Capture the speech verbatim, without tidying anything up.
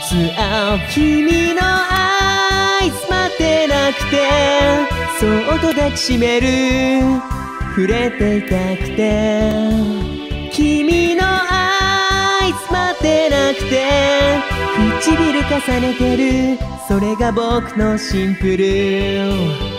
つ会う君の合図待ってなくて、そっと抱きしめる、触れていたくて、君の合図待ってなくて、唇重ねてる、それが僕のシンプル。